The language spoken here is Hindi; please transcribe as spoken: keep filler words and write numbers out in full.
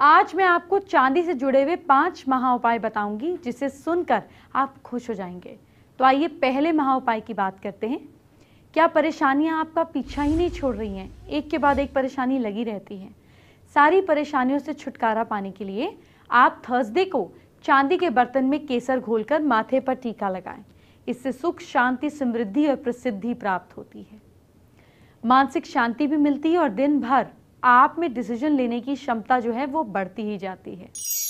आज मैं आपको चांदी से जुड़े हुए पांच महा उपाय बताऊंगी जिसे सुनकर आप खुश हो जाएंगे। तो आइए पहले महा उपाय की बात करते हैं। क्या परेशानियां आपका पीछा ही नहीं छोड़ रही हैं? एक के बाद एक परेशानी लगी रहती है। सारी परेशानियों से छुटकारा पाने के लिए आप थर्सडे को चांदी के बर्तन में केसर घोलकर माथे पर टीका लगाएं। इससे सुख, शांति, समृद्धि और प्रसिद्धि प्राप्त होती है। मानसिक शांति भी मिलती है और दिन भर आप में डिसीजन लेने की क्षमता जो है वो बढ़ती ही जाती है।